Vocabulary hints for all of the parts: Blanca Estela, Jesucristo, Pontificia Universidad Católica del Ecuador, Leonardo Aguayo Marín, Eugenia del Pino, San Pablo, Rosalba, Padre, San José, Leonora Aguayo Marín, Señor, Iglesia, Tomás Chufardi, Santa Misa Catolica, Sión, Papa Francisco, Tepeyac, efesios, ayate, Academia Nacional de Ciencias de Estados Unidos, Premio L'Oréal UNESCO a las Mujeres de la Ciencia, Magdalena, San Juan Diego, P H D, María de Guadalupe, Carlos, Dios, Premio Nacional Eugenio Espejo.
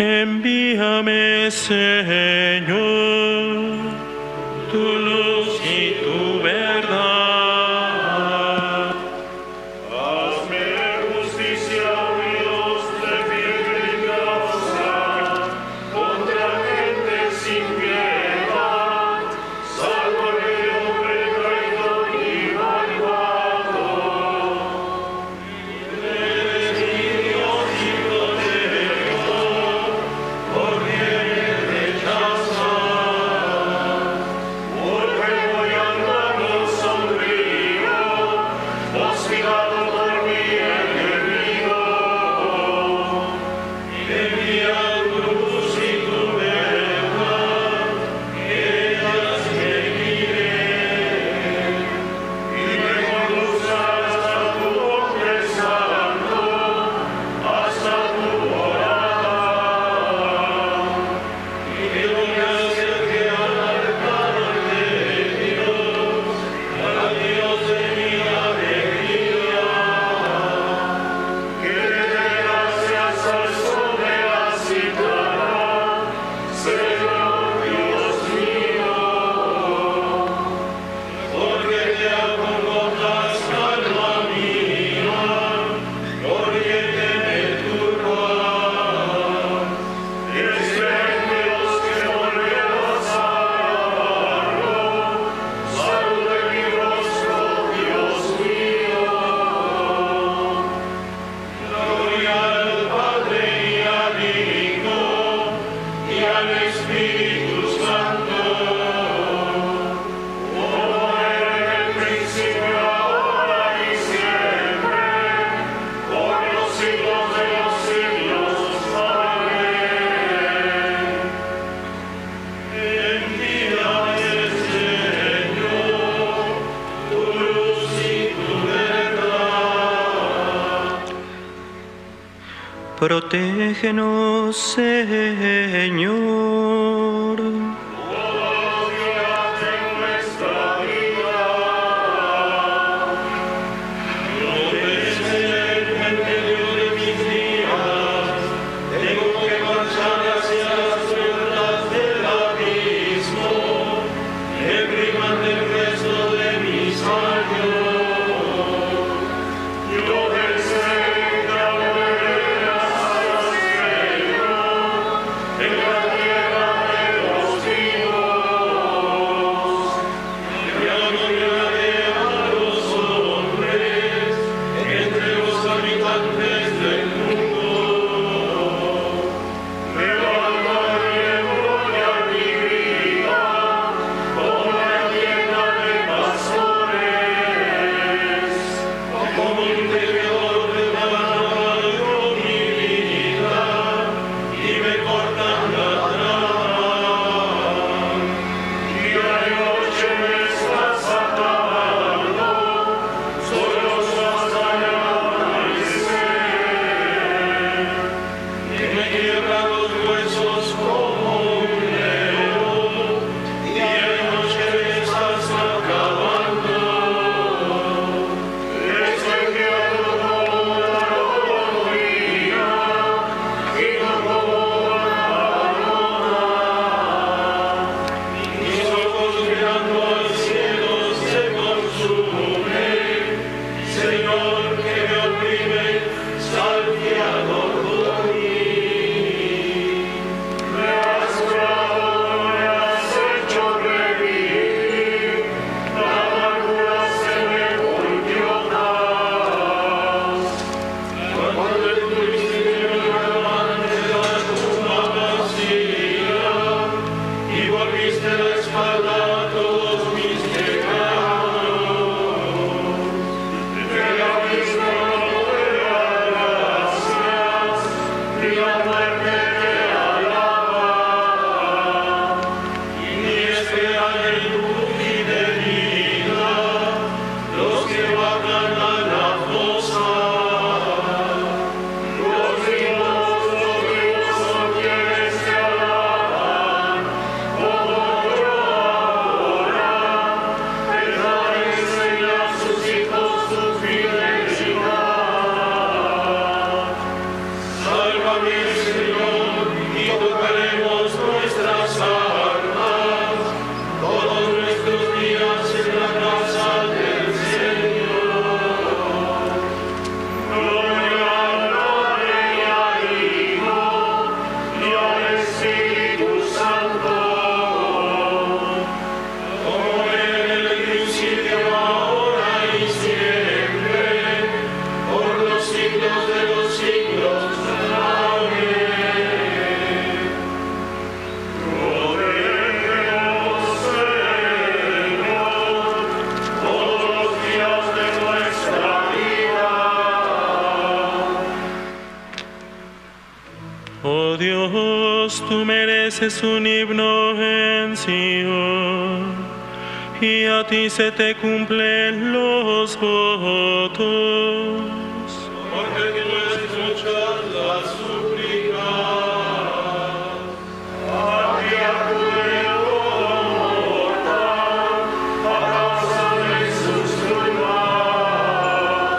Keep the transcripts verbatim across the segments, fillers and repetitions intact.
Envíame, Señor, tu luz y tu verdad. Hazme Protégenos, Señor. Todos los días de nuestra vida, no dejes en medio de mis días, tengo que marchar hacia las puertas del abismo, que priman del resto de mis años. Yo es un himno en Sion, y a ti se te cumplen los votos. Porque tú escuchas las súplicas, a ti acude, oh mortal, a causa de sus culpas.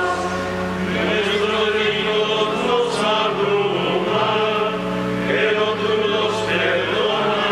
Nuestros hijos nos abruman, pero tú nos perdonas.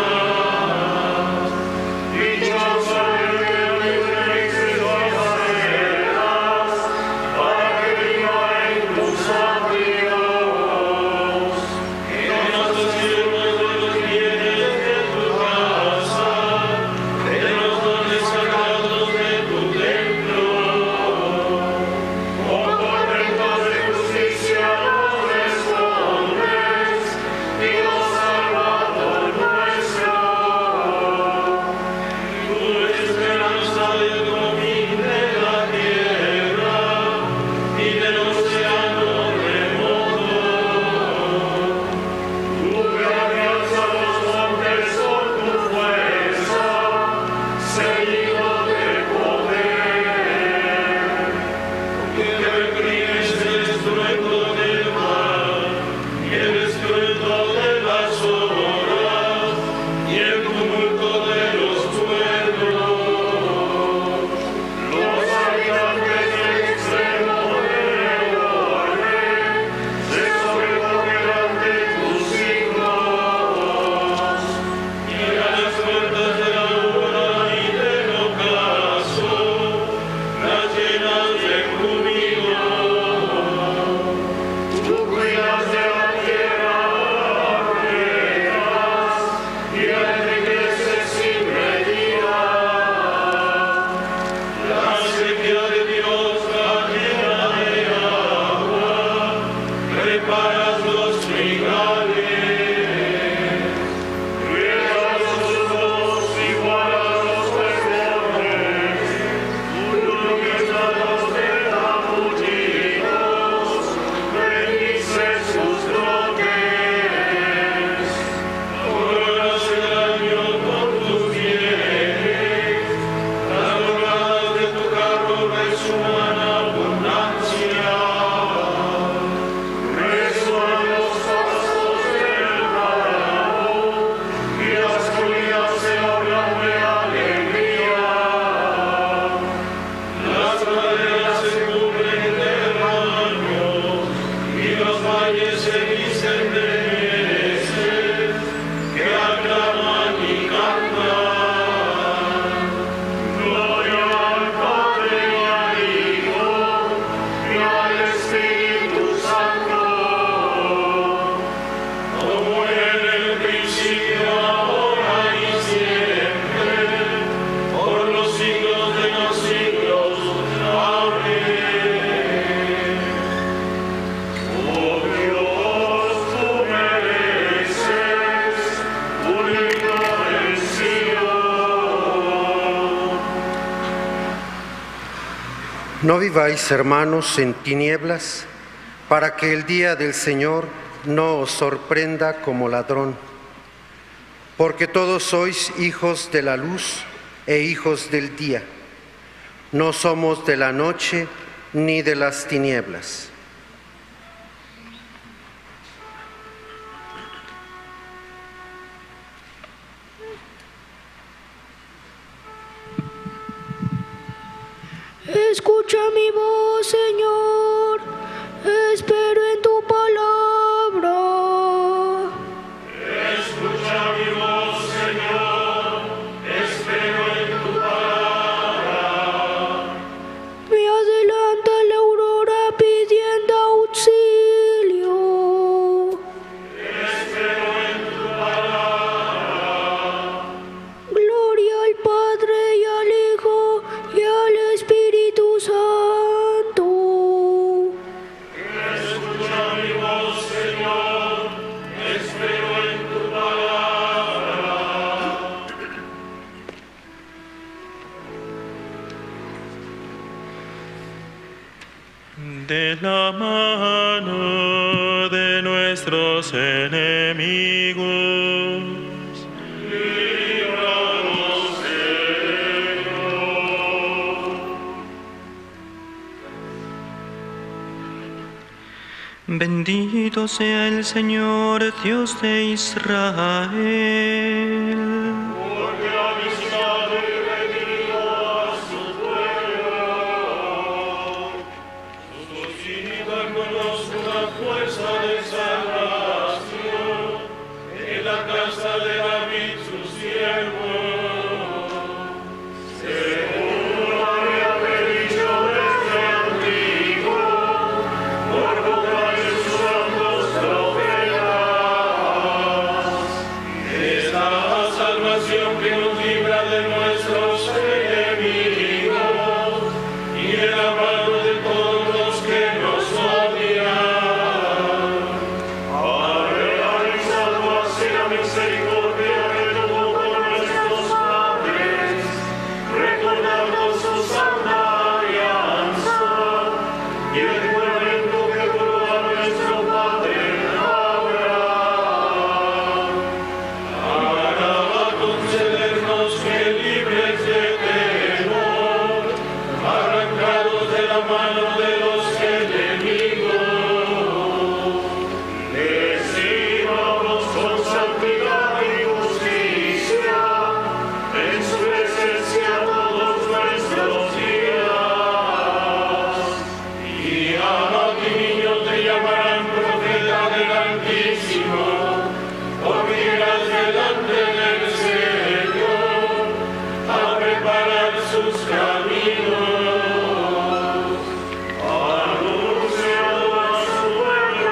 No viváis, hermanos, en tinieblas, para que el día del Señor no os sorprenda como ladrón, porque todos sois hijos de la luz e hijos del día. No somos de la noche ni de las tinieblas. Escucha mi voz, Señor, espero en tu palabra. Escucha mi voz, Señor, espero en tu palabra. Me adelanta la aurora pidiendo auxilio. Espero en tu palabra. Gloria al Padre y al Hijo y al Espíritu Santo. Escucha mi voz, Señor, espero en tu palabra. De la mano de nuestros enemigos. Bendito sea el Señor, Dios de Israel, porque ha visitado y redimido a su pueblo, suscitando con nosotros una fuerza de salvación en la casa de David, su siervo. Caminos, anúncialo a su pueblo y a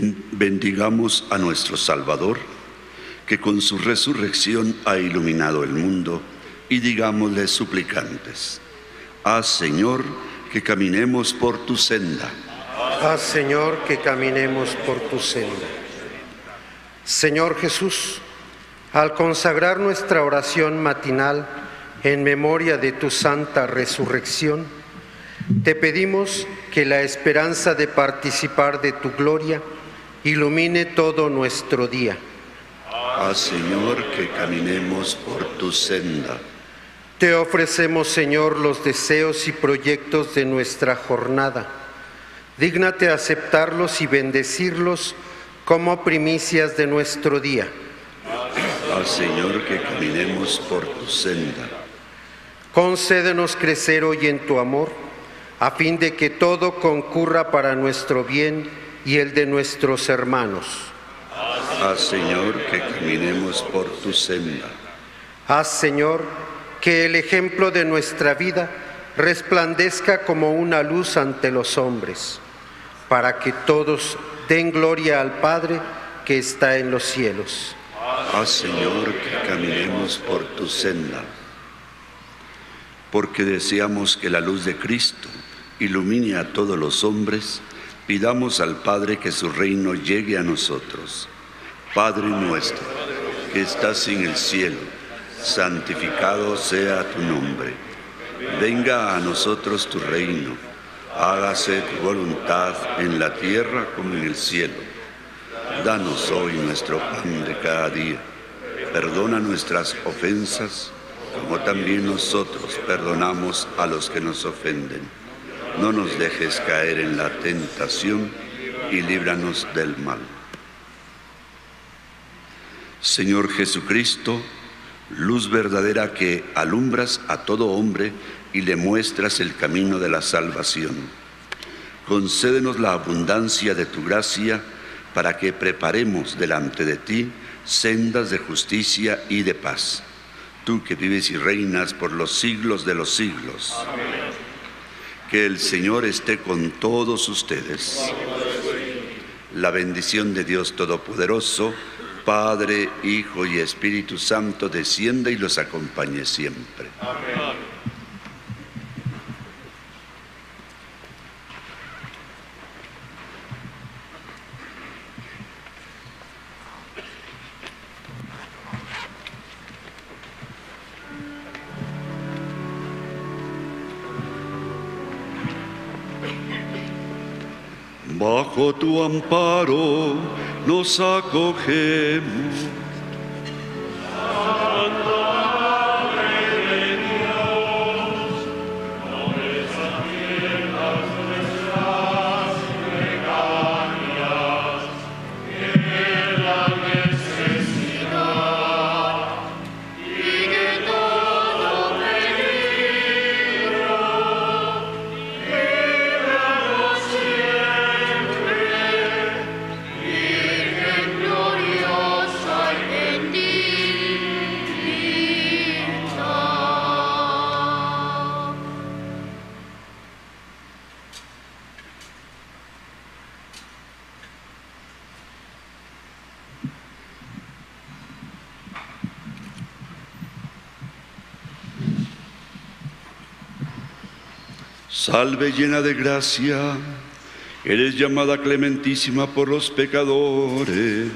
Bendigamos a nuestro Salvador, que con su resurrección ha iluminado el mundo, y digámosle suplicantes: haz, Señor, que caminemos por tu senda. Haz, Señor, que caminemos por tu senda. Señor Jesús, al consagrar nuestra oración matinal en memoria de tu santa resurrección, te pedimos que la esperanza de participar de tu gloria ilumine todo nuestro día. Haz, Señor, que caminemos por tu senda. Te ofrecemos, Señor, los deseos y proyectos de nuestra jornada. Dígnate aceptarlos y bendecirlos como primicias de nuestro día. Haz, Señor, que caminemos por tu senda. Concédenos crecer hoy en tu amor, a fin de que todo concurra para nuestro bien y el de nuestros hermanos. Haz, Señor, que caminemos por tu senda. Haz, Señor, que el ejemplo de nuestra vida resplandezca como una luz ante los hombres, para que todos den gloria al Padre que está en los cielos. Haz, Señor, que caminemos por tu senda. Porque deseamos que la luz de Cristo ilumine a todos los hombres, pidamos al Padre que su reino llegue a nosotros. Padre nuestro, que estás en el cielo, santificado sea tu nombre. Venga a nosotros tu reino, hágase tu voluntad en la tierra como en el cielo. Danos hoy nuestro pan de cada día. Perdona nuestras ofensas, como también nosotros perdonamos a los que nos ofenden. No nos dejes caer en la tentación y líbranos del mal. Señor Jesucristo, luz verdadera que alumbras a todo hombre y le muestras el camino de la salvación, concédenos la abundancia de tu gracia para que preparemos delante de ti sendas de justicia y de paz. Tú que vives y reinas por los siglos de los siglos. Amén. Que el Señor esté con todos ustedes. La bendición de Dios Todopoderoso, Padre, Hijo y Espíritu Santo, descienda y los acompañe siempre. Amén. Bajo tu amparo nos acogemos. Santa Madre de Dios, no les atiendas nuestras plegarias, en la necesidad y que todo peligro líbranos siempre. Salve llena de gracia, eres llamada clementísima por los pecadores.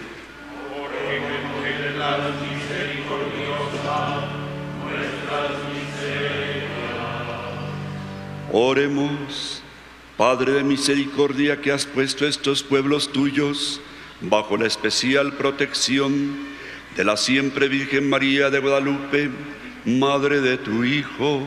Oremos, Padre de misericordia, que has puesto estos pueblos tuyos bajo la especial protección de la siempre Virgen María de Guadalupe, Madre de tu Hijo.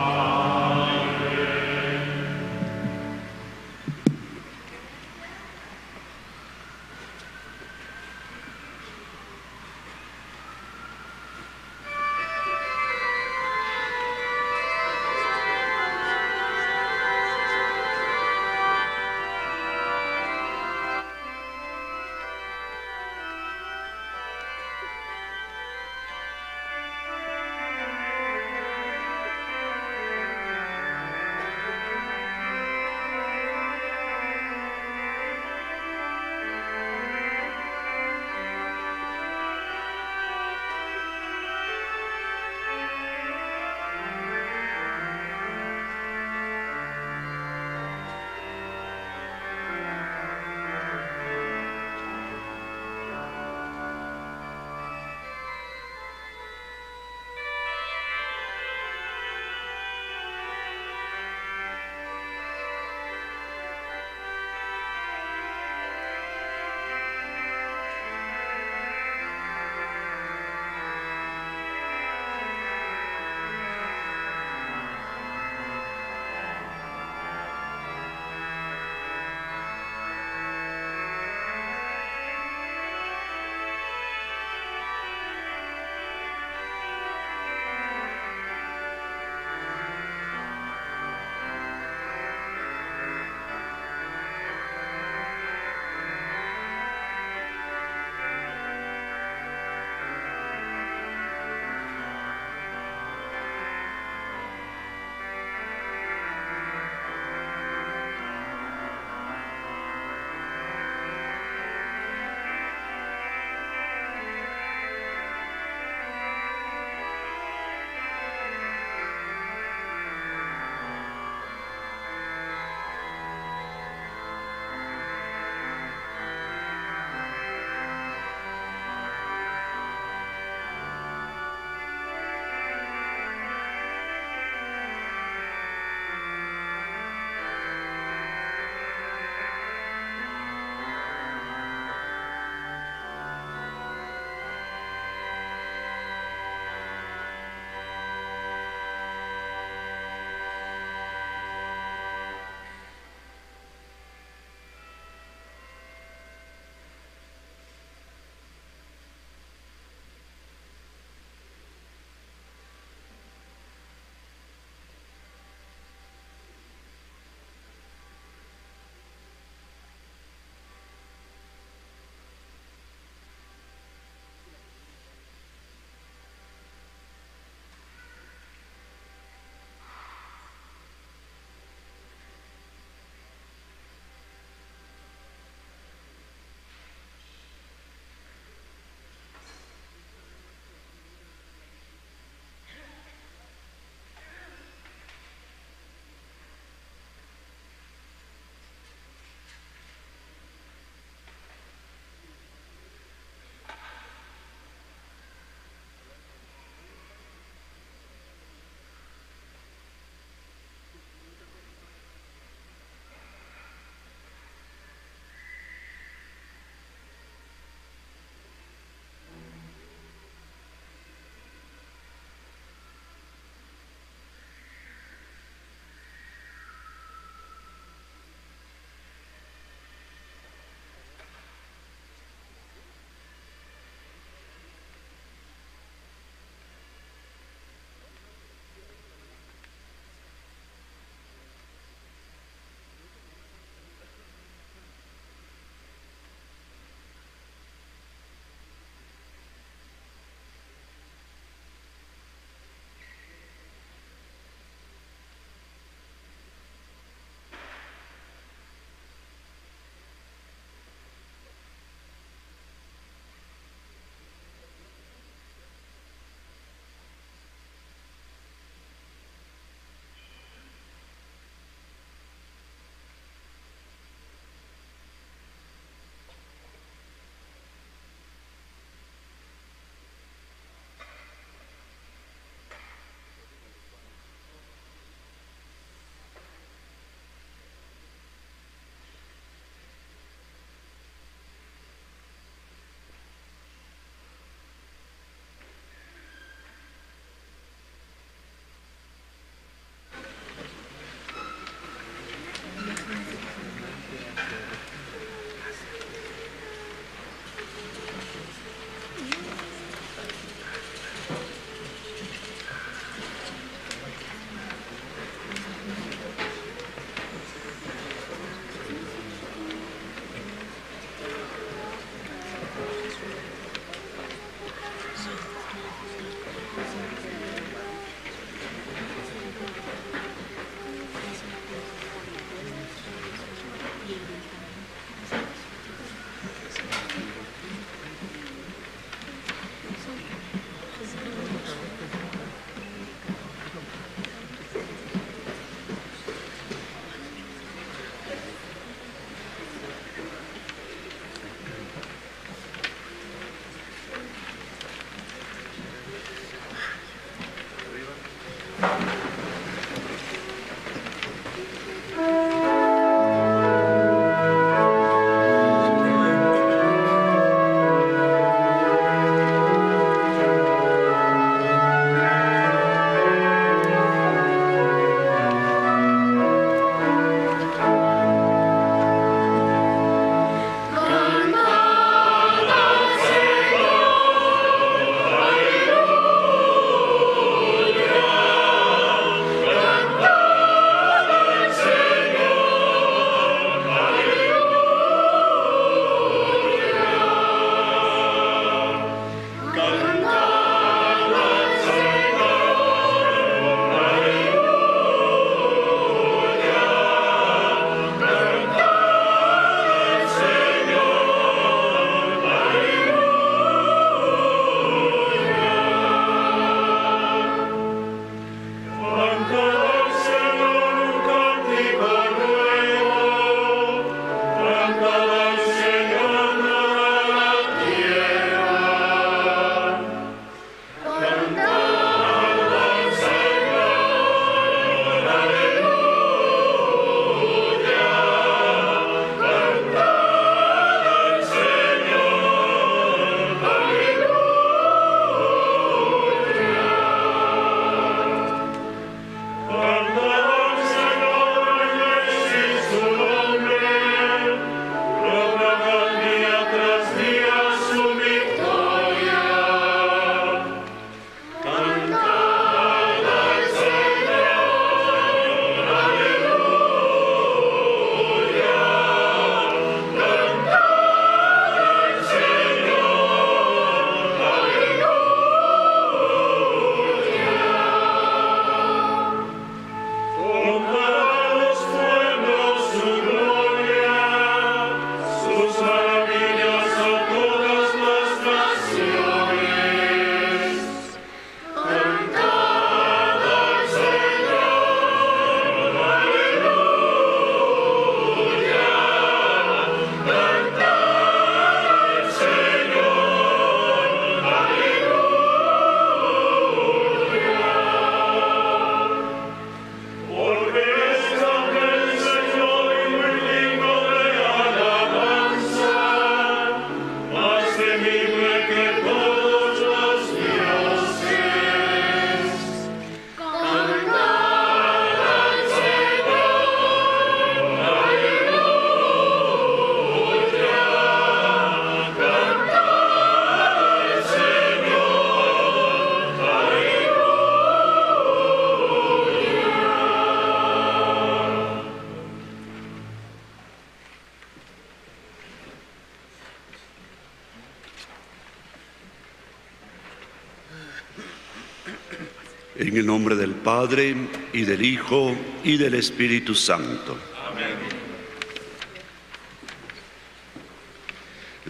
En el nombre del Padre, y del Hijo, y del Espíritu Santo. Amén.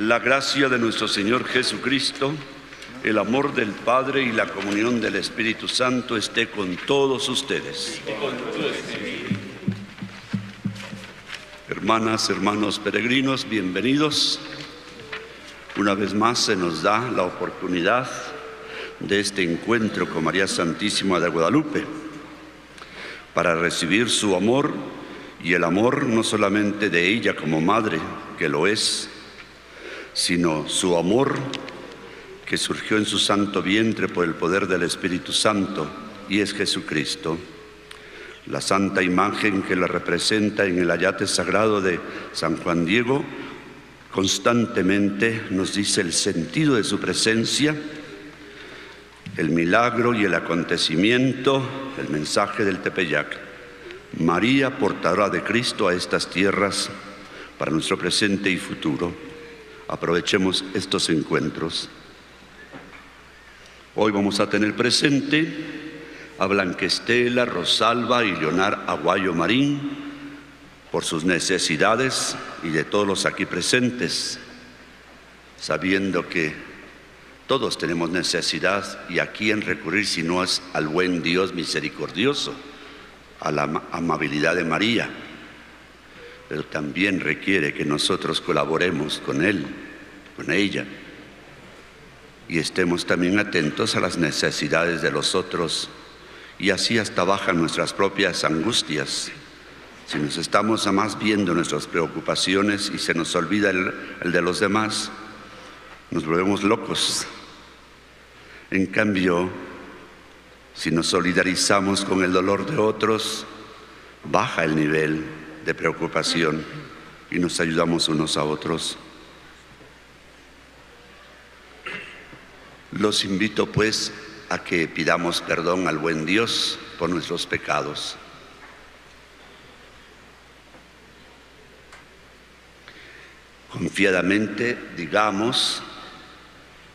La gracia de nuestro Señor Jesucristo, el amor del Padre y la comunión del Espíritu Santo esté con todos ustedes. Y con tu espíritu. Hermanas, hermanos peregrinos, bienvenidos. Una vez más se nos da la oportunidad de este encuentro con María Santísima de Guadalupe, para recibir su amor, y el amor no solamente de ella como madre, que lo es, sino su amor que surgió en su santo vientre por el poder del Espíritu Santo, y es Jesucristo, la santa imagen que la representa en el ayate sagrado de San Juan Diego. Constantemente nos dice el sentido de su presencia, el milagro y el acontecimiento, el mensaje del Tepeyac. María, portadora de Cristo a estas tierras para nuestro presente y futuro. Aprovechemos estos encuentros. Hoy vamos a tener presente a Blanca Estela, Rosalba y Leonardo Aguayo Marín por sus necesidades y de todos los aquí presentes, sabiendo que todos tenemos necesidad, y a quién recurrir si no es al buen Dios misericordioso, a la amabilidad de María. Pero también requiere que nosotros colaboremos con Él, con ella, y estemos también atentos a las necesidades de los otros, y así hasta bajan nuestras propias angustias. Si nos estamos más viendo nuestras preocupaciones y se nos olvida el, el de los demás, nos volvemos locos. En cambio, si nos solidarizamos con el dolor de otros, baja el nivel de preocupación y nos ayudamos unos a otros. Los invito pues a que pidamos perdón al buen Dios por nuestros pecados. Confiadamente digamos: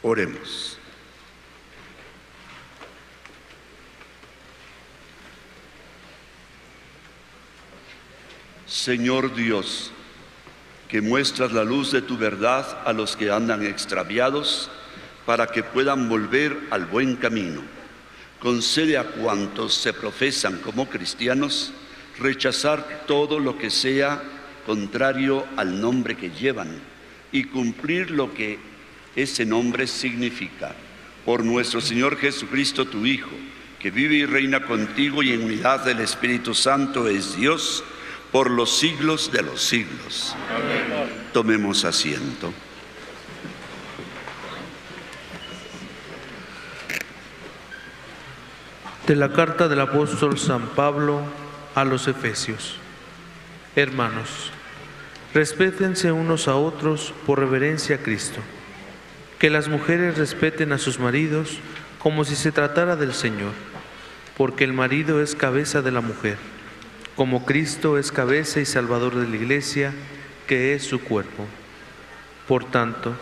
Oremos. Señor Dios, que muestras la luz de tu verdad a los que andan extraviados, para que puedan volver al buen camino. Concede a cuantos se profesan como cristianos rechazar todo lo que sea contrario al nombre que llevan y cumplir lo que ese nombre significa. Por nuestro Señor Jesucristo, tu Hijo, que vive y reina contigo y en unidad del Espíritu Santo es Dios, por los siglos de los siglos. Amén. Tomemos asiento. De la carta del apóstol San Pablo a los Efesios. Hermanos, respétense unos a otros por reverencia a Cristo. Que las mujeres respeten a sus maridos como si se tratara del Señor, porque el marido es cabeza de la mujer, como Cristo es cabeza y Salvador de la Iglesia, que es su cuerpo. Por tanto,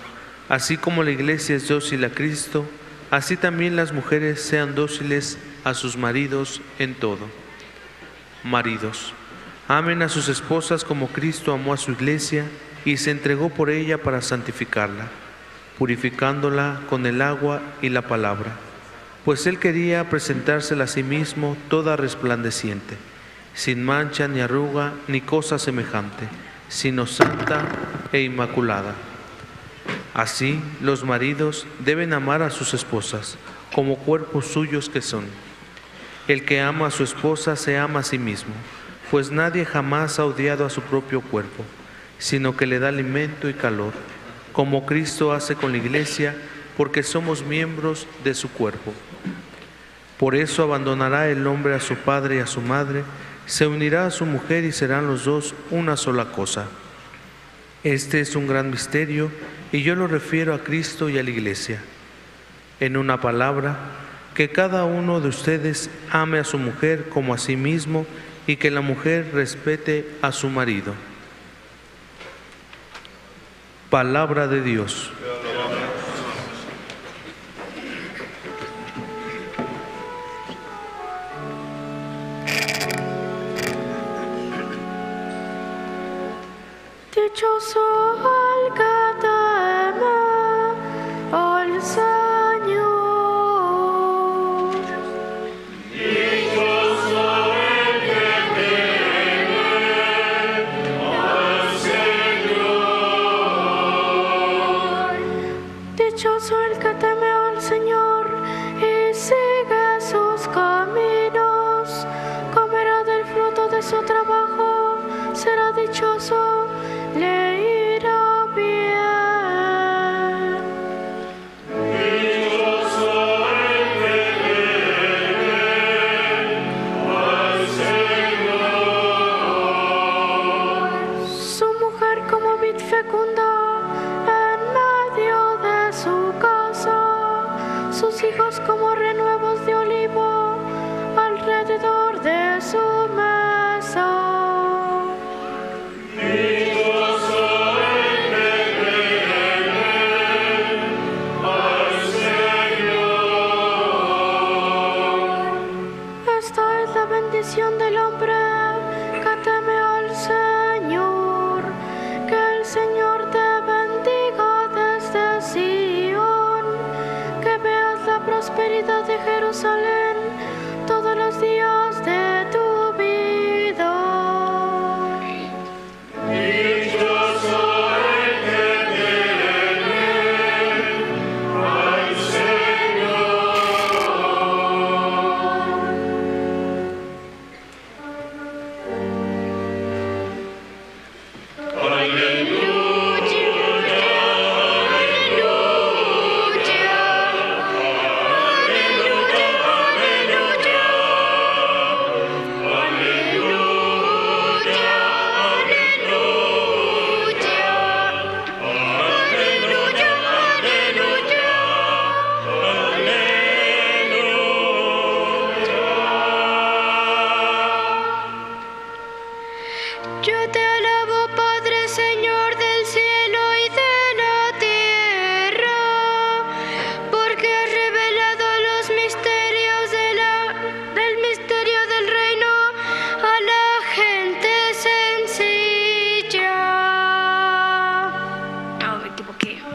así como la Iglesia es dócil a Cristo, así también las mujeres sean dóciles a sus maridos en todo. Maridos, amen a sus esposas como Cristo amó a su Iglesia y se entregó por ella para santificarla, purificándola con el agua y la palabra, pues Él quería presentársela a sí mismo toda resplandeciente, sin mancha ni arruga ni cosa semejante, sino santa e inmaculada. Así, los maridos deben amar a sus esposas, como cuerpos suyos que son. El que ama a su esposa se ama a sí mismo, pues nadie jamás ha odiado a su propio cuerpo, sino que le da alimento y calor, como Cristo hace con la Iglesia, porque somos miembros de su cuerpo. Por eso abandonará el hombre a su padre y a su madre, se unirá a su mujer y serán los dos una sola cosa. Este es un gran misterio y yo lo refiero a Cristo y a la Iglesia. En una palabra, que cada uno de ustedes ame a su mujer como a sí mismo y que la mujer respete a su marido. Palabra de Dios. Dichoso el que teme al Señor. Dichoso el que teme al Señor. Dichoso el que teme al Señor y sigue sus caminos. Comerá del fruto de su trabajo, será dichoso.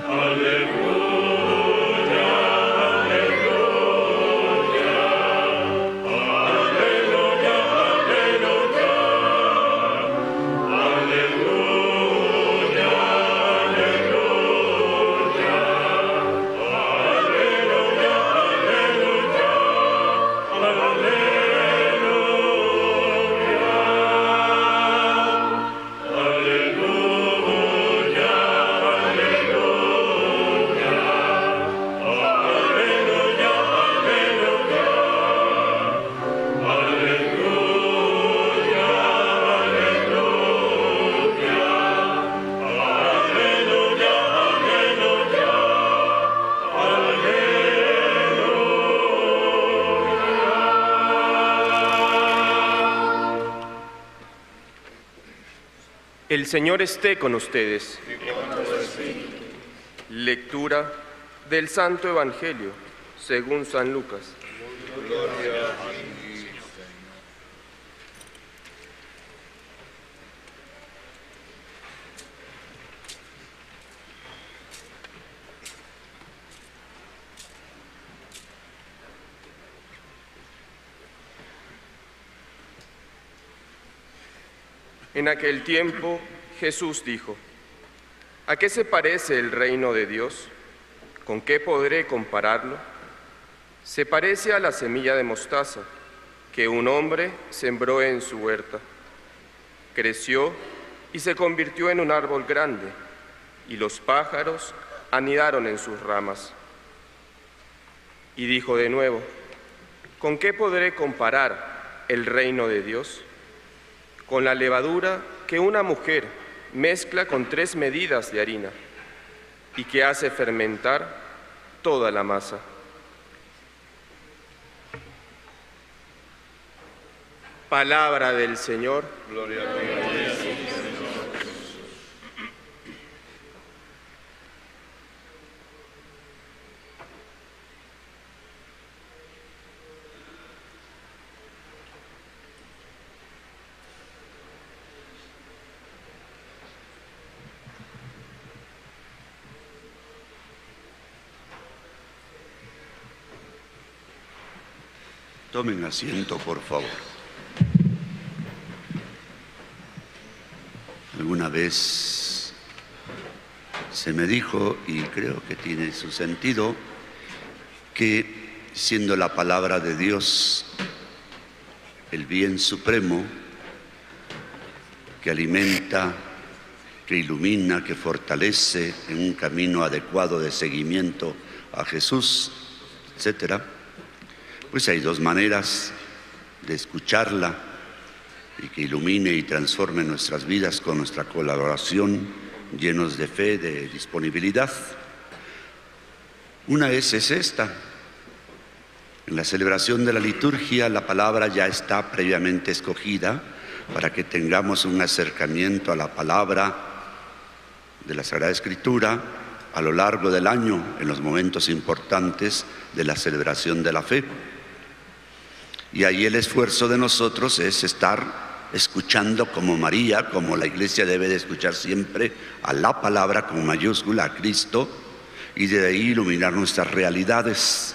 Aleluya. El Señor esté con ustedes. Lectura del Santo Evangelio según San Lucas. Gloria a ti, Señor. En aquel tiempo Jesús dijo: ¿A qué se parece el reino de Dios? ¿Con qué podré compararlo? Se parece a la semilla de mostaza que un hombre sembró en su huerta. Creció y se convirtió en un árbol grande, y los pájaros anidaron en sus ramas. Y dijo de nuevo: ¿Con qué podré comparar el reino de Dios? Con la levadura que una mujer mezcla con tres medidas de harina y que hace fermentar toda la masa. Palabra del Señor. Gloria a ti, Señor. Tomen asiento, por favor. Alguna vez se me dijo, y creo que tiene su sentido, que siendo la palabra de Dios el bien supremo que alimenta, que ilumina, que fortalece en un camino adecuado de seguimiento a Jesús, etcétera, pues hay dos maneras de escucharla y que ilumine y transforme nuestras vidas con nuestra colaboración, llenos de fe, de disponibilidad. Una es, es esta. En la celebración de la liturgia, la palabra ya está previamente escogida para que tengamos un acercamiento a la palabra de la Sagrada Escritura a lo largo del año, en los momentos importantes de la celebración de la fe. Y ahí el esfuerzo de nosotros es estar escuchando como María, como la Iglesia debe de escuchar siempre, a la palabra con mayúscula, a Cristo, y de ahí iluminar nuestras realidades.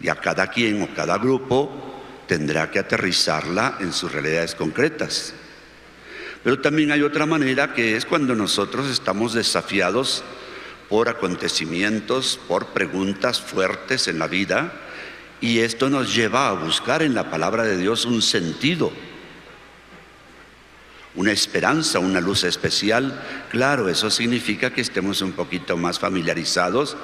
Y a cada quien o cada grupo tendrá que aterrizarla en sus realidades concretas. Pero también hay otra manera, que es cuando nosotros estamos desafiados por acontecimientos, por preguntas fuertes en la vida, y esto nos lleva a buscar en la palabra de Dios un sentido, una esperanza, una luz especial. Claro, eso significa que estemos un poquito más familiarizados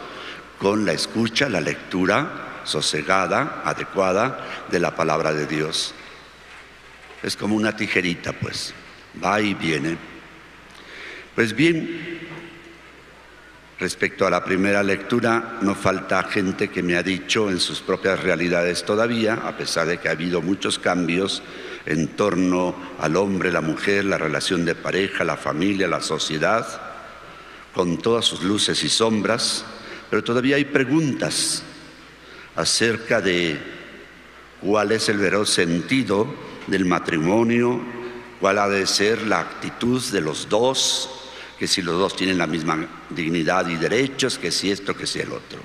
con la escucha, la lectura sosegada, adecuada de la palabra de Dios. Es como una tijerita, pues, va y viene. Pues bien, respecto a la primera lectura, no falta gente que me ha dicho en sus propias realidades todavía, a pesar de que ha habido muchos cambios en torno al hombre, la mujer, la relación de pareja, la familia, la sociedad, con todas sus luces y sombras, pero todavía hay preguntas acerca de cuál es el verdadero sentido del matrimonio, cuál ha de ser la actitud de los dos, que si los dos tienen la misma dignidad y derechos, que si esto, que si el otro.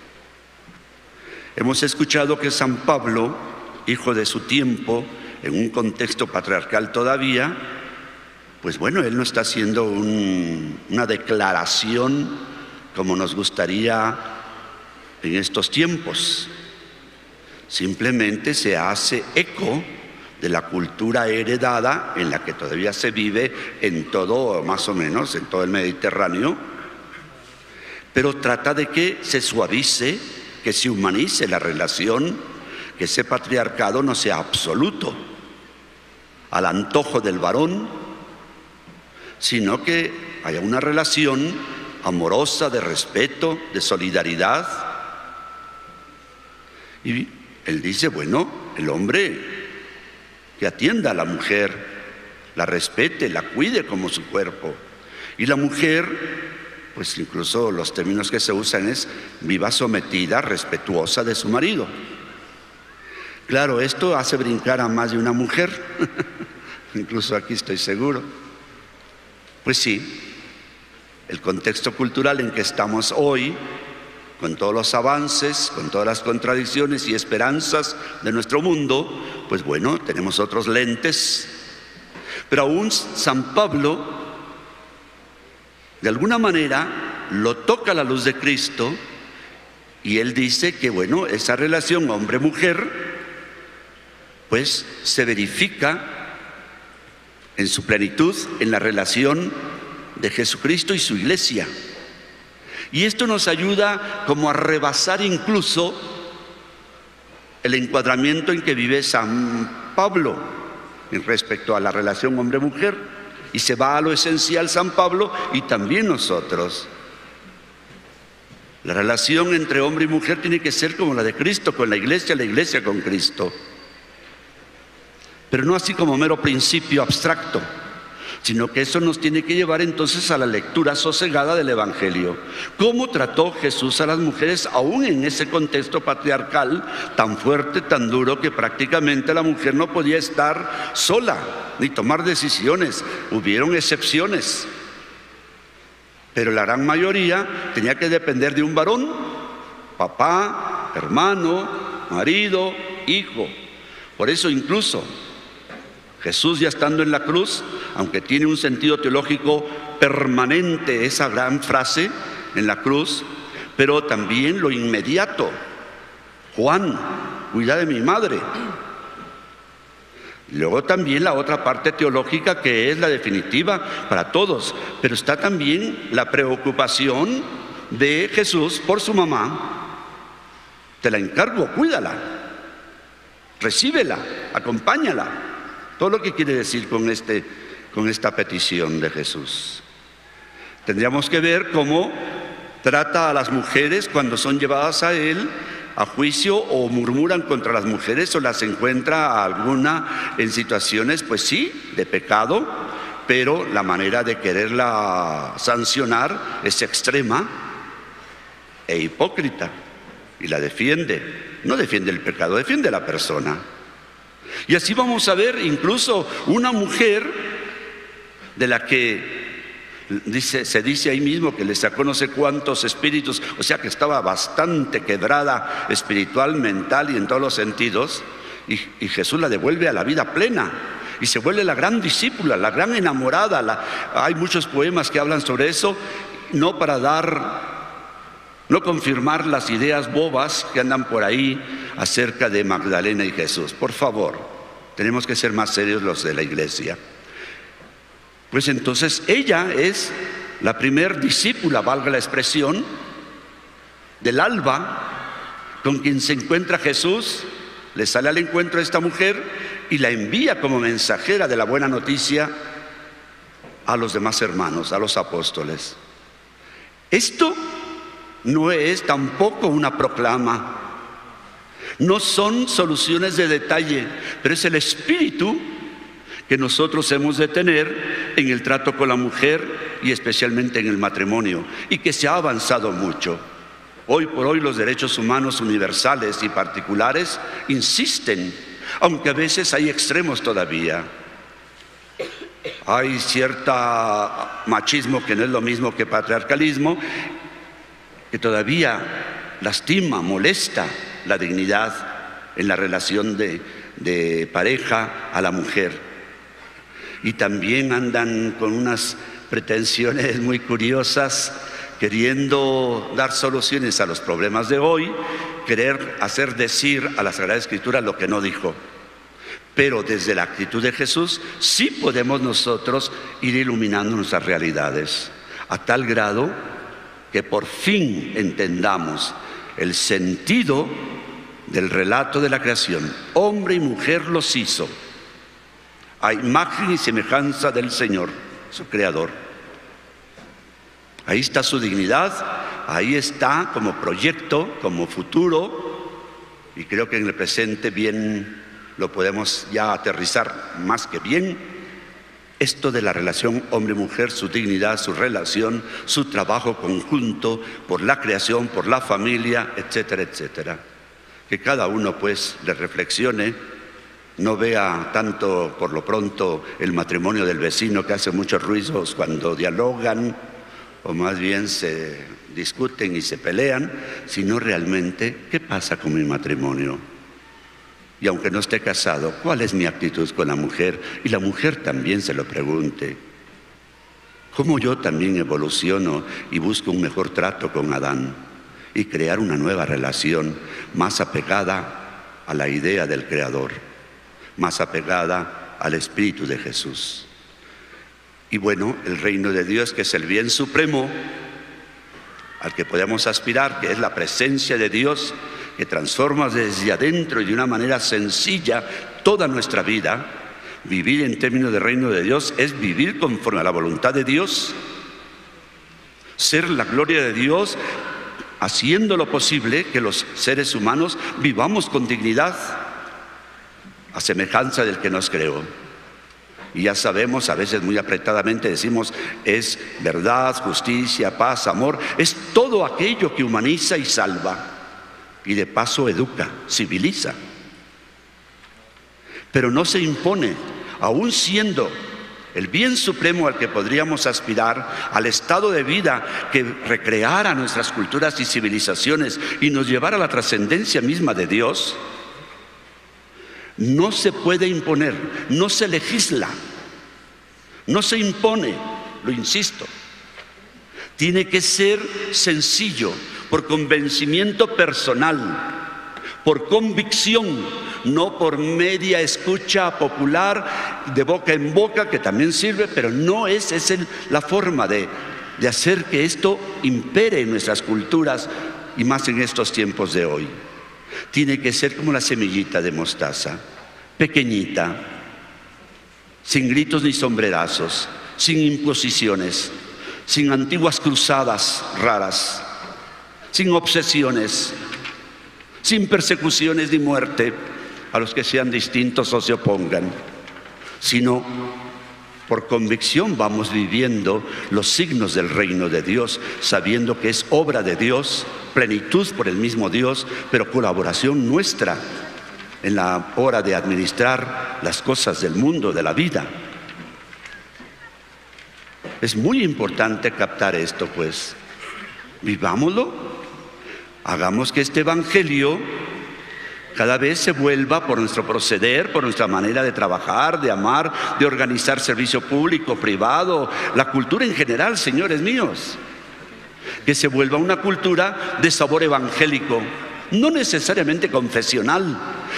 Hemos escuchado que San Pablo, hijo de su tiempo, en un contexto patriarcal todavía, pues bueno, él no está haciendo un, una declaración como nos gustaría en estos tiempos. Simplemente se hace eco de la cultura heredada en la que todavía se vive en todo, más o menos, en todo el Mediterráneo, pero trata de que se suavice, que se humanice la relación, que ese patriarcado no sea absoluto al antojo del varón, sino que haya una relación amorosa, de respeto, de solidaridad. Y él dice, bueno, el hombre que atienda a la mujer, la respete, la cuide como su cuerpo. Y la mujer, pues incluso los términos que se usan es viva sometida, respetuosa de su marido. Claro, esto hace brincar a más de una mujer, incluso aquí estoy seguro. Pues sí, el contexto cultural en que estamos hoy, con todos los avances, con todas las contradicciones y esperanzas de nuestro mundo, pues bueno, tenemos otros lentes. Pero aún San Pablo, de alguna manera, lo toca a la luz de Cristo y él dice que bueno, esa relación hombre-mujer, pues se verifica en su plenitud en la relación de Jesucristo y su Iglesia. Y esto nos ayuda como a rebasar incluso el encuadramiento en que vive San Pablo respecto a la relación hombre-mujer. Y se va a lo esencial San Pablo y también nosotros. La relación entre hombre y mujer tiene que ser como la de Cristo con la Iglesia, la Iglesia con Cristo. Pero no así como mero principio abstracto, sino que eso nos tiene que llevar entonces a la lectura sosegada del Evangelio. ¿Cómo trató Jesús a las mujeres aún en ese contexto patriarcal tan fuerte, tan duro, que prácticamente la mujer no podía estar sola ni tomar decisiones? Hubieron excepciones, pero la gran mayoría tenía que depender de un varón, papá, hermano, marido, hijo. Por eso incluso Jesús, ya estando en la cruz, aunque tiene un sentido teológico permanente esa gran frase en la cruz, pero también lo inmediato: Juan, cuida de mi madre. Luego también la otra parte teológica, que es la definitiva para todos, pero está también la preocupación de Jesús por su mamá: te la encargo, cuídala, recíbela, acompáñala. Todo lo que quiere decir con, este, con esta petición de Jesús. Tendríamos que ver cómo trata a las mujeres cuando son llevadas a él a juicio o murmuran contra las mujeres o las encuentra a alguna en situaciones, pues sí, de pecado, pero la manera de quererla sancionar es extrema e hipócrita y la defiende. No defiende el pecado, defiende a la persona. Y así vamos a ver incluso una mujer de la que dice, se dice ahí mismo que le sacó no sé cuántos espíritus, o sea que estaba bastante quebrada espiritual, mental y en todos los sentidos, y, y Jesús la devuelve a la vida plena y se vuelve la gran discípula, la gran enamorada. La, hay muchos poemas que hablan sobre eso, no para dar... no confirmar las ideas bobas que andan por ahí acerca de Magdalena y Jesús. Por favor, tenemos que ser más serios los de la Iglesia. Pues entonces ella es la primer discípula, valga la expresión, del alba, con quien se encuentra Jesús. Le sale al encuentro a esta mujer y la envía como mensajera de la buena noticia a los demás hermanos, a los apóstoles. Esto no es tampoco una proclama, no son soluciones de detalle, pero es el espíritu que nosotros hemos de tener en el trato con la mujer y especialmente en el matrimonio, y que se ha avanzado mucho. Hoy por hoy los derechos humanos universales y particulares insisten, aunque a veces hay extremos todavía. Hay cierto machismo que no es lo mismo que patriarcalismo, que todavía lastima, molesta la dignidad en la relación de, de pareja a la mujer. Y también andan con unas pretensiones muy curiosas, queriendo dar soluciones a los problemas de hoy, querer hacer decir a la Sagrada Escritura lo que no dijo. Pero desde la actitud de Jesús sí podemos nosotros ir iluminando nuestras realidades, a tal grado que por fin entendamos el sentido del relato de la creación. Hombre y mujer los hizo a imagen y semejanza del Señor, su Creador. Ahí está su dignidad, ahí está como proyecto, como futuro, y creo que en el presente bien lo podemos ya aterrizar más que bien, Esto de la relación hombre-mujer, su dignidad, su relación, su trabajo conjunto por la creación, por la familia, etcétera, etcétera. Que cada uno pues le reflexione, no vea tanto por lo pronto el matrimonio del vecino que hace muchos ruidos cuando dialogan o más bien se discuten y se pelean, sino realmente ¿qué pasa con mi matrimonio? Y aunque no esté casado, ¿cuál es mi actitud con la mujer? Y la mujer también se lo pregunte. ¿Cómo yo también evoluciono y busco un mejor trato con Adán? Y crear una nueva relación más apegada a la idea del Creador, más apegada al Espíritu de Jesús. Y bueno, el reino de Dios, que es el bien supremo al que podemos aspirar, que es la presencia de Dios, que transforma desde adentro y de una manera sencilla toda nuestra vida. Vivir en términos del reino de Dios es vivir conforme a la voluntad de Dios, ser la gloria de Dios, haciendo lo posible que los seres humanos vivamos con dignidad a semejanza del que nos creó. Y ya sabemos, a veces muy apretadamente decimos, es verdad, justicia, paz, amor, es todo aquello que humaniza y salva. Y de paso educa, civiliza. Pero no se impone, aún siendo el bien supremo al que podríamos aspirar, al estado de vida que recreara nuestras culturas y civilizaciones y nos llevara a la trascendencia misma de Dios. No se puede imponer, no se legisla, no se impone, lo insisto. Tiene que ser sencillo, por convencimiento personal, por convicción, no por media escucha popular de boca en boca, que también sirve, pero no es, es el, la forma de, de hacer que esto impere en nuestras culturas y más en estos tiempos de hoy. Tiene que ser como la semillita de mostaza, pequeñita, sin gritos ni sombrerazos, sin imposiciones, sin antiguas cruzadas raras, sin obsesiones, sin persecuciones ni muerte a los que sean distintos o se opongan, sino por convicción vamos viviendo los signos del reino de Dios, sabiendo que es obra de Dios, plenitud por el mismo Dios, pero colaboración nuestra en la hora de administrar las cosas del mundo, de la vida. Es muy importante captar esto, pues. Vivámoslo, hagamos que este evangelio cada vez se vuelva, por nuestro proceder, por nuestra manera de trabajar, de amar, de organizar servicio público, privado, la cultura en general, señores míos, que se vuelva una cultura de sabor evangélico, no necesariamente confesional,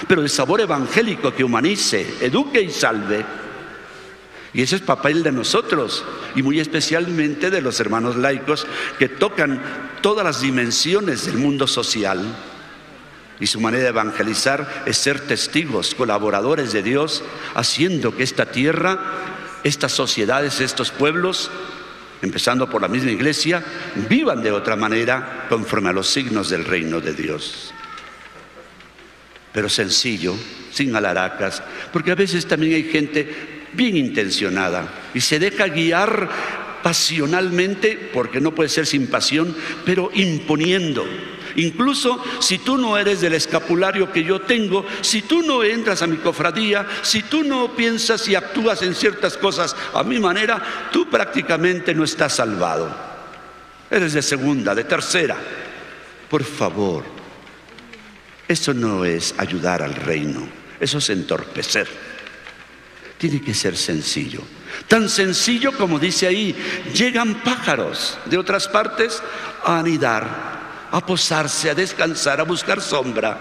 pero de sabor evangélico que humanice, eduque y salve. Y ese es papel de nosotros, y muy especialmente de los hermanos laicos, que tocan todas las dimensiones del mundo social. Y su manera de evangelizar es ser testigos, colaboradores de Dios, haciendo que esta tierra, estas sociedades, estos pueblos, empezando por la misma Iglesia, vivan de otra manera conforme a los signos del reino de Dios. Pero sencillo, sin alharacas, porque a veces también hay gente bien intencionada y se deja guiar pasionalmente, porque no puede ser sin pasión, pero imponiendo. Incluso si tú no eres del escapulario que yo tengo, si tú no entras a mi cofradía, si tú no piensas y actúas en ciertas cosas a mi manera, tú prácticamente no estás salvado. Eres de segunda, de tercera. Por favor, eso no es ayudar al reino, eso es entorpecer. Tiene que ser sencillo. Tan sencillo como dice ahí, llegan pájaros de otras partes a anidar, a posarse, a descansar, a buscar sombra.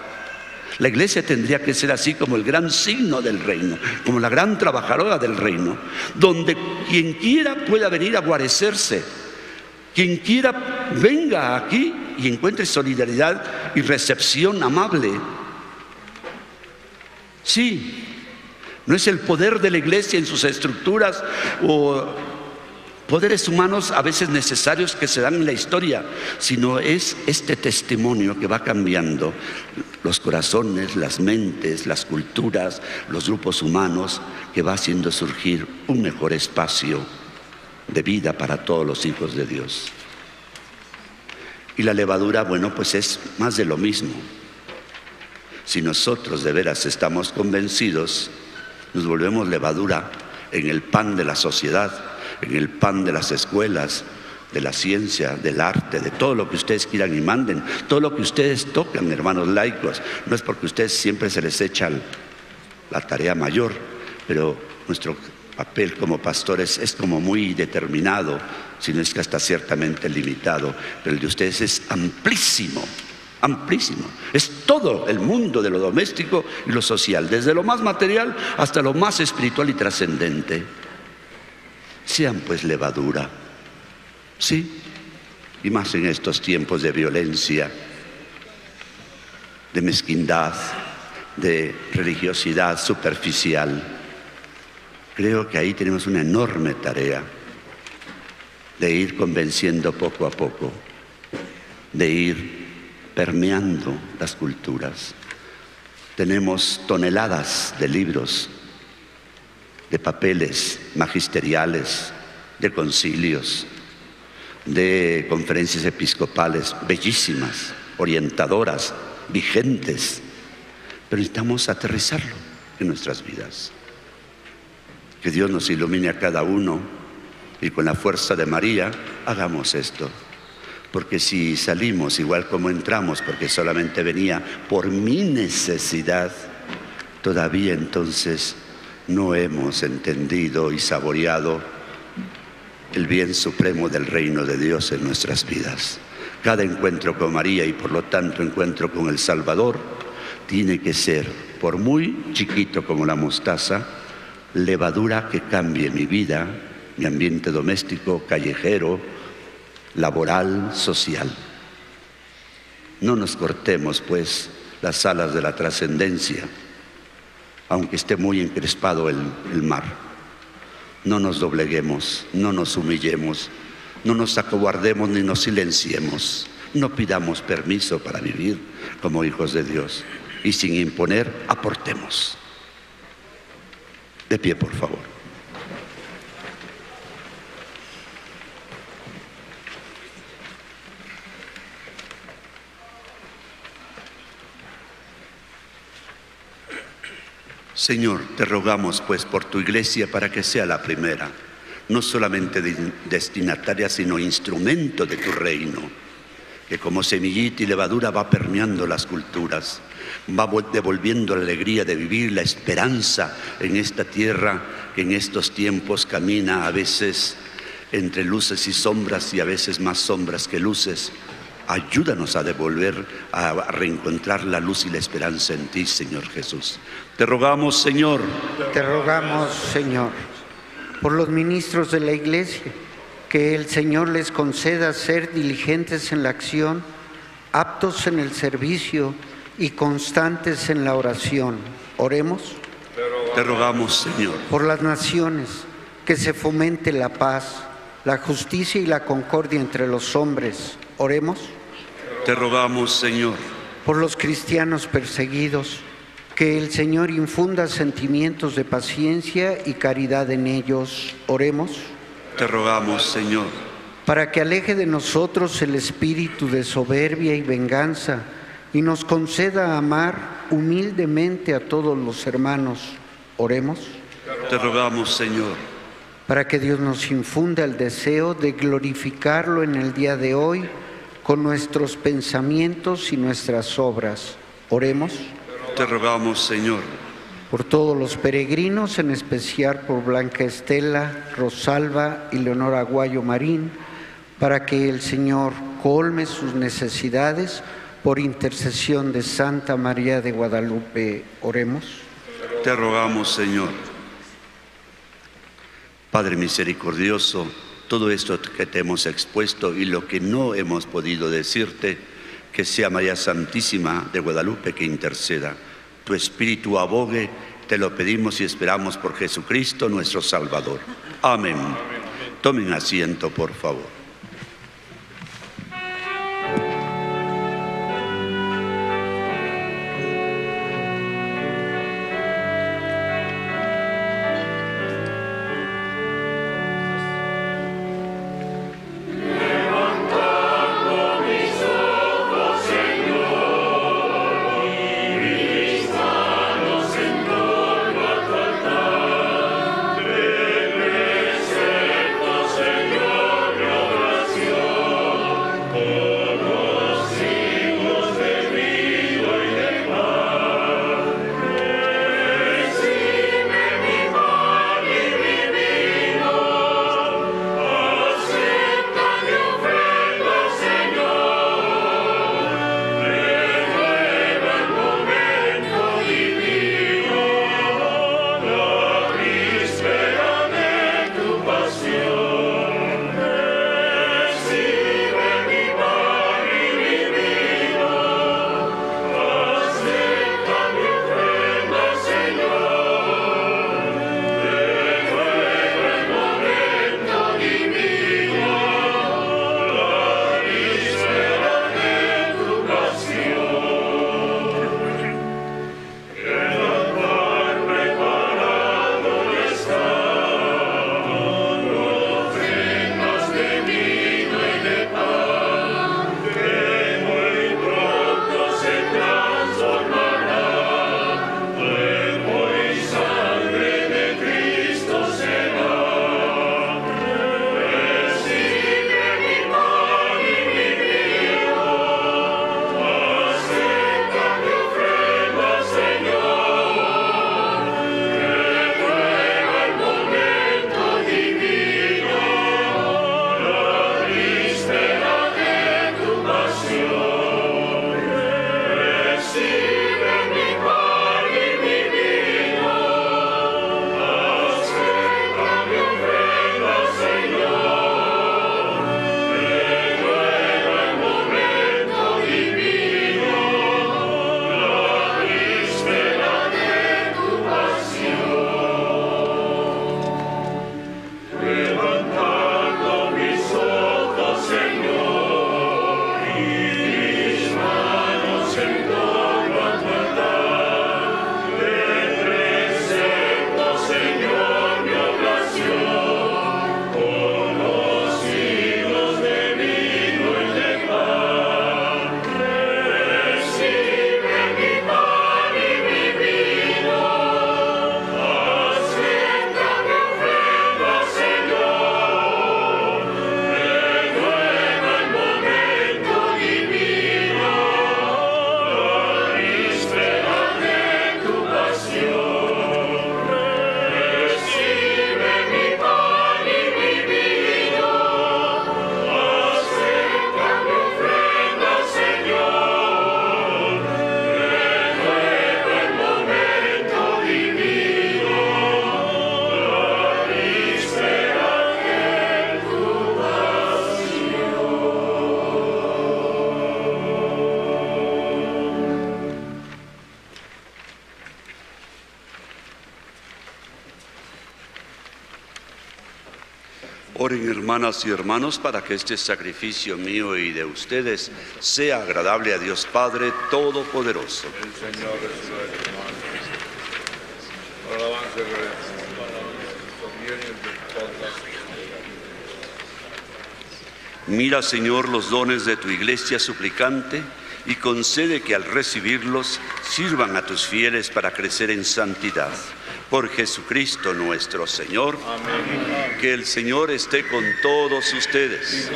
La Iglesia tendría que ser así, como el gran signo del reino, como la gran trabajadora del reino, donde quien quiera pueda venir a guarecerse, quien quiera venga aquí y encuentre solidaridad y recepción amable. Sí. No es el poder de la Iglesia en sus estructuras o poderes humanos a veces necesarios que se dan en la historia, sino es este testimonio que va cambiando los corazones, las mentes, las culturas, los grupos humanos, que va haciendo surgir un mejor espacio de vida para todos los hijos de Dios. Y la levadura, bueno, pues es más de lo mismo. Si nosotros de veras estamos convencidos, nos volvemos levadura en el pan de la sociedad, en el pan de las escuelas, de la ciencia, del arte, de todo lo que ustedes quieran y manden, todo lo que ustedes tocan, hermanos laicos. No es porque ustedes siempre se les echa la tarea mayor, pero nuestro papel como pastores es como muy determinado, sino es que hasta ciertamente limitado, pero el de ustedes es amplísimo. Amplísimo, es todo el mundo de lo doméstico y lo social, desde lo más material hasta lo más espiritual y trascendente. Sean pues levadura, sí, y más en estos tiempos de violencia, de mezquindad, de religiosidad superficial. Creo que ahí tenemos una enorme tarea de ir convenciendo poco a poco, de ir permeando las culturas. Tenemos toneladas de libros, de papeles magisteriales, de concilios, de conferencias episcopales bellísimas, orientadoras, vigentes, pero necesitamos aterrizarlo en nuestras vidas. Que Dios nos ilumine a cada uno y con la fuerza de María hagamos esto. Porque si salimos igual como entramos, porque solamente venía por mi necesidad, todavía entonces no hemos entendido y saboreado el bien supremo del reino de Dios en nuestras vidas. Cada encuentro con María y por lo tanto encuentro con el Salvador tiene que ser, por muy chiquito como la mostaza, levadura que cambie mi vida, mi ambiente doméstico, callejero, laboral, social. No nos cortemos, pues, las alas de la trascendencia, aunque esté muy encrespado el, el mar. No nos dobleguemos, no nos humillemos, no nos acobardemos ni nos silenciemos. No pidamos permiso para vivir como hijos de Dios y sin imponer, aportemos. De pie, por favor. Señor, te rogamos pues por tu Iglesia para que sea la primera, no solamente destinataria, sino instrumento de tu reino, que como semillita y levadura va permeando las culturas, va devolviendo la alegría de vivir, la esperanza en esta tierra que en estos tiempos camina a veces entre luces y sombras y a veces más sombras que luces. Ayúdanos a devolver, a reencontrar la luz y la esperanza en ti, Señor Jesús. Te rogamos, Señor. Te rogamos, Señor, por los ministros de la Iglesia, que el Señor les conceda ser diligentes en la acción, aptos en el servicio y constantes en la oración. Oremos. Te rogamos, Señor. Por las naciones, que se fomente la paz, la justicia y la concordia entre los hombres. Oremos. Te rogamos, Señor. Por los cristianos perseguidos, que el Señor infunda sentimientos de paciencia y caridad en ellos. Oremos. Te rogamos, Señor. Para que aleje de nosotros el espíritu de soberbia y venganza y nos conceda amar humildemente a todos los hermanos. Oremos. Te rogamos, Señor. Para que Dios nos infunda el deseo de glorificarlo en el día de hoy con nuestros pensamientos y nuestras obras. Oremos. Te rogamos, Señor. Por todos los peregrinos, en especial por Blanca Estela, Rosalba y Leonora Aguayo Marín, para que el Señor colme sus necesidades por intercesión de Santa María de Guadalupe. Oremos. Te rogamos, Señor. Padre misericordioso, todo esto que te hemos expuesto y lo que no hemos podido decirte, que sea María Santísima de Guadalupe que interceda. Tu Espíritu abogue, te lo pedimos y esperamos por Jesucristo nuestro Salvador. Amén. Tomen asiento, por favor. Hermanas y hermanos, para que este sacrificio mío y de ustedes sea agradable a Dios Padre Todopoderoso. El Señor es su hermano. Alabanza de Dios. Mira, Señor, los dones de tu Iglesia suplicante y concede que al recibirlos sirvan a tus fieles para crecer en santidad. Por Jesucristo nuestro Señor. Amén. Que el Señor esté con todos ustedes.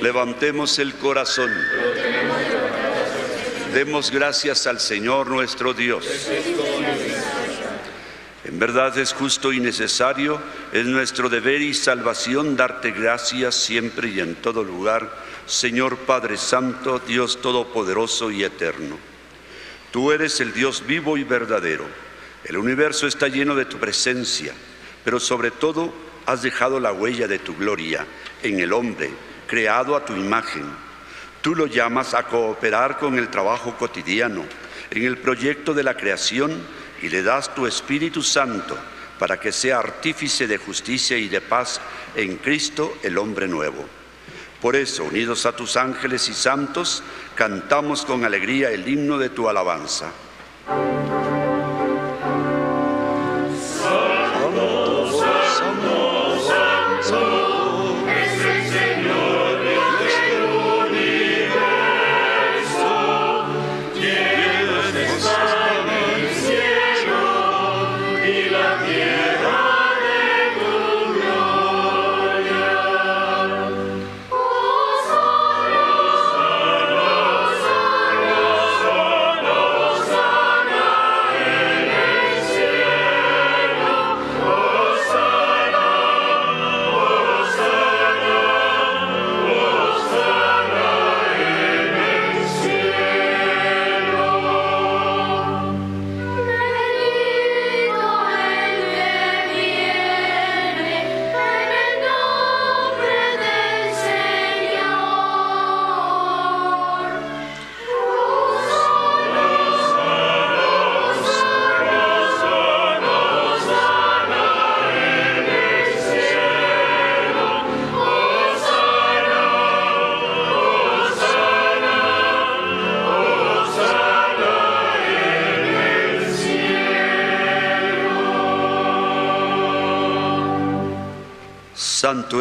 Levantemos el corazón. Demos gracias al Señor nuestro Dios. En verdad es justo y necesario, es nuestro deber y salvación darte gracias siempre y en todo lugar, Señor Padre Santo, Dios Todopoderoso y Eterno. Tú eres el Dios vivo y verdadero. El universo está lleno de tu presencia, pero sobre todo has dejado la huella de tu gloria en el hombre, creado a tu imagen. Tú lo llamas a cooperar con el trabajo cotidiano, en el proyecto de la creación, y le das tu Espíritu Santo para que sea artífice de justicia y de paz en Cristo, el hombre nuevo. Por eso, unidos a tus ángeles y santos, cantamos con alegría el himno de tu alabanza. Santo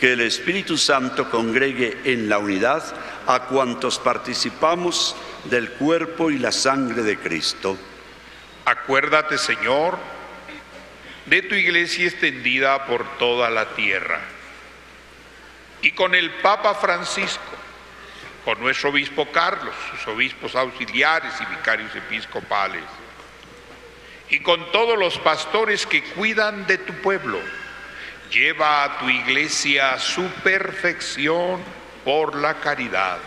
que el Espíritu Santo congregue en la unidad a cuantos participamos del cuerpo y la sangre de Cristo. Acuérdate, Señor, de tu Iglesia extendida por toda la tierra, y con el Papa Francisco, con nuestro obispo Carlos, sus obispos auxiliares y vicarios episcopales, y con todos los pastores que cuidan de tu pueblo. Lleva a tu Iglesia a su perfección por la caridad.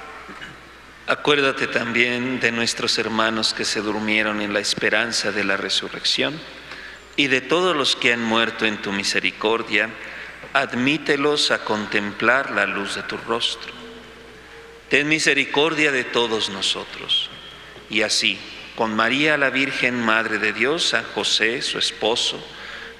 Acuérdate también de nuestros hermanos que se durmieron en la esperanza de la resurrección y de todos los que han muerto en tu misericordia. Admítelos a contemplar la luz de tu rostro. Ten misericordia de todos nosotros. Y así, con María la Virgen, Madre de Dios, San José, su esposo,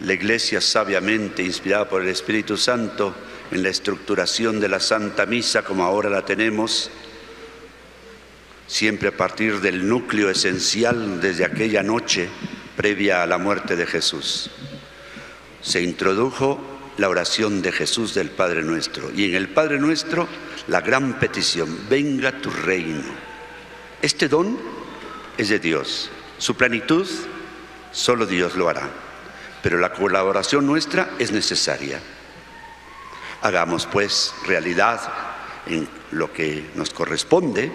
La Iglesia, sabiamente inspirada por el Espíritu Santo, en la estructuración de la Santa Misa, como ahora la tenemos, siempre a partir del núcleo esencial desde aquella noche previa a la muerte de Jesús, se introdujo la oración de Jesús del Padre Nuestro. Y en el Padre Nuestro, la gran petición: venga tu reino. Este don es de Dios. Su plenitud, solo Dios lo hará. Pero la colaboración nuestra es necesaria. Hagamos pues realidad en lo que nos corresponde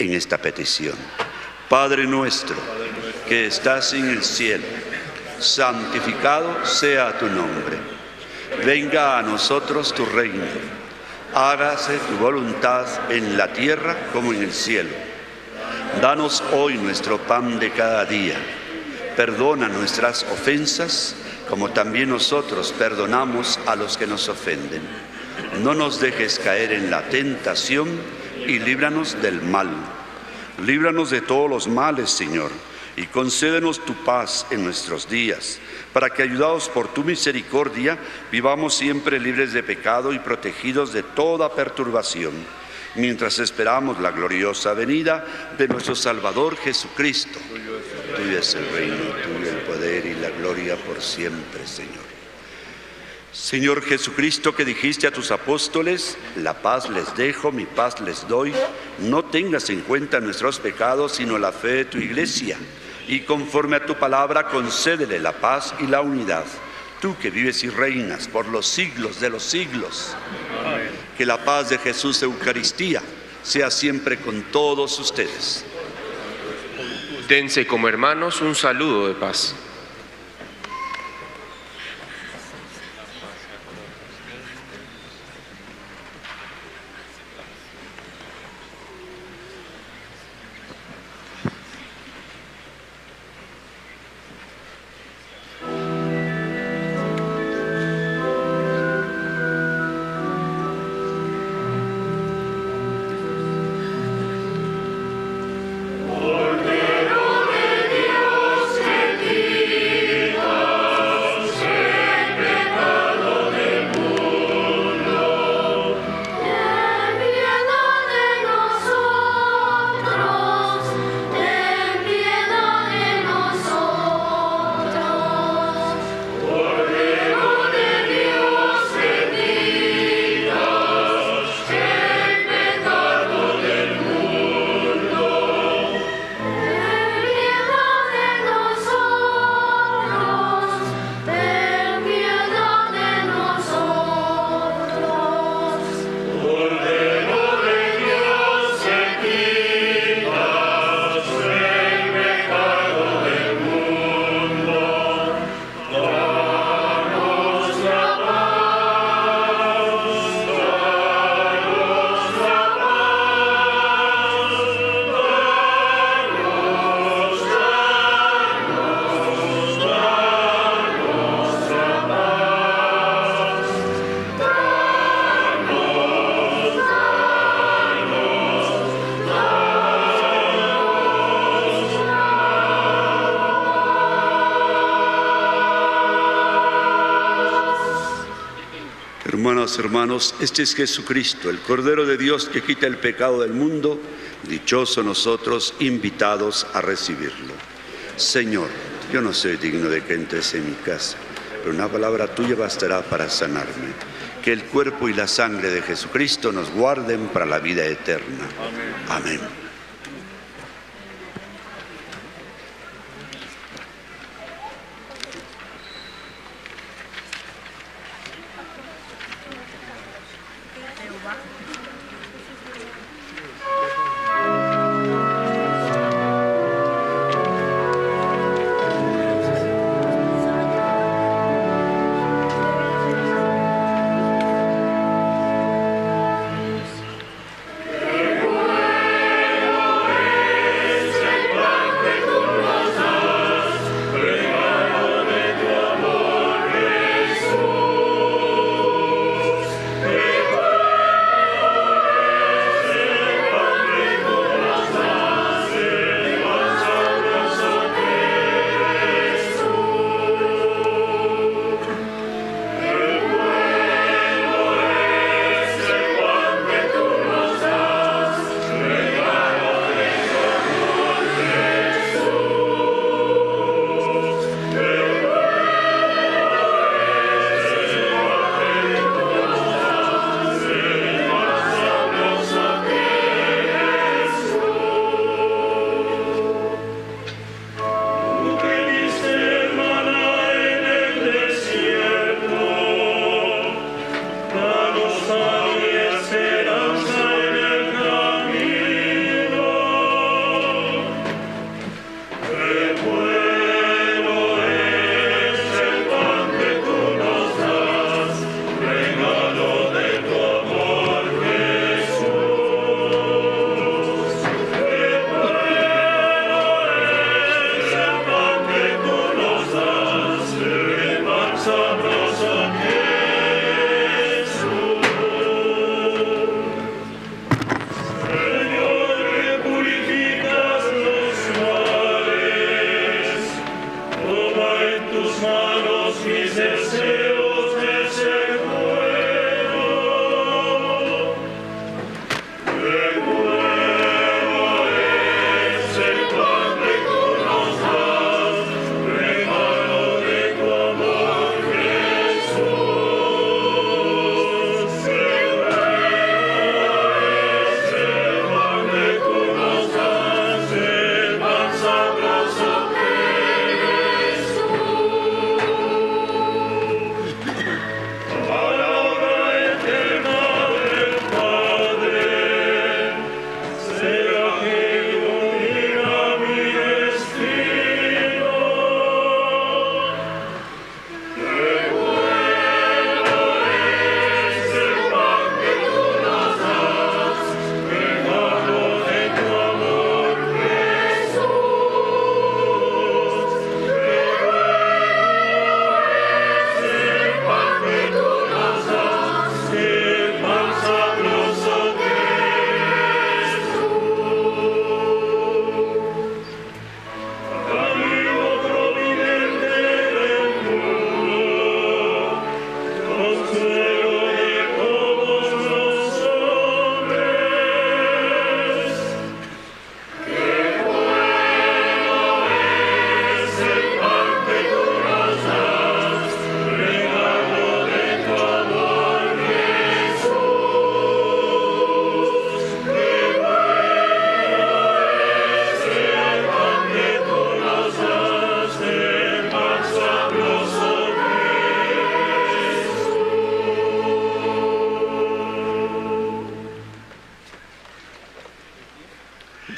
en esta petición. Padre nuestro, que estás en el cielo, santificado sea tu nombre. Venga a nosotros tu reino. Hágase tu voluntad en la tierra como en el cielo. Danos hoy nuestro pan de cada día. Perdona nuestras ofensas, como también nosotros perdonamos a los que nos ofenden. No nos dejes caer en la tentación y líbranos del mal. Líbranos de todos los males, Señor, y concédenos tu paz en nuestros días, para que, ayudados por tu misericordia, vivamos siempre libres de pecado y protegidos de toda perturbación, mientras esperamos la gloriosa venida de nuestro Salvador Jesucristo. Tuyo es el reino, tuyo el poder y la gloria por siempre, Señor. Señor Jesucristo, que dijiste a tus apóstoles: la paz les dejo, mi paz les doy. No tengas en cuenta nuestros pecados, sino la fe de tu Iglesia. Y conforme a tu palabra, concédele la paz y la unidad. Tú que vives y reinas por los siglos de los siglos. Amén. Que la paz de Jesús Eucaristía sea siempre con todos ustedes. Dense como hermanos un saludo de paz. Hermanos, este es Jesucristo, el Cordero de Dios que quita el pecado del mundo. Dichosos nosotros, invitados a recibirlo. Señor, yo no soy digno de que entres en mi casa, pero una palabra tuya bastará para sanarme. Que el cuerpo y la sangre de Jesucristo nos guarden para la vida eterna. Amén. Amén.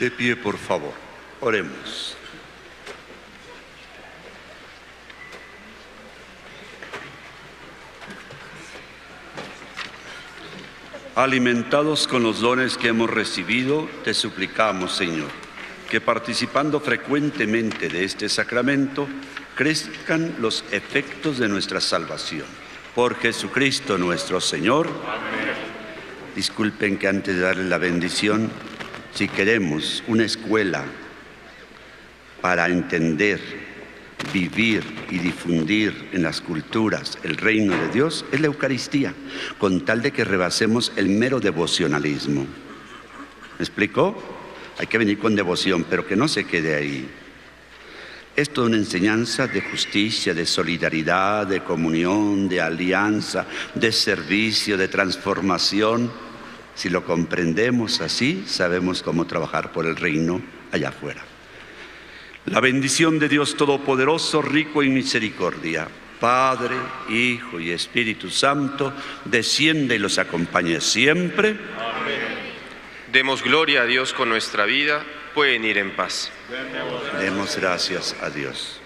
De pie, por favor, oremos. Alimentados con los dones que hemos recibido, te suplicamos, Señor, que participando frecuentemente de este sacramento, crezcan los efectos de nuestra salvación. Por Jesucristo nuestro Señor. Amén. Disculpen que antes de darle la bendición, si queremos una escuela para entender, vivir y difundir en las culturas el reino de Dios, es la Eucaristía, con tal de que rebasemos el mero devocionalismo. ¿Me explicó? Hay que venir con devoción, pero que no se quede ahí. Esto es una enseñanza de justicia, de solidaridad, de comunión, de alianza, de servicio, de transformación. Si lo comprendemos así, sabemos cómo trabajar por el reino allá afuera. La bendición de Dios Todopoderoso, rico en misericordia, Padre, Hijo y Espíritu Santo, descienda y los acompañe siempre. Amén. Demos gloria a Dios con nuestra vida, pueden ir en paz. Demos gracias a Dios.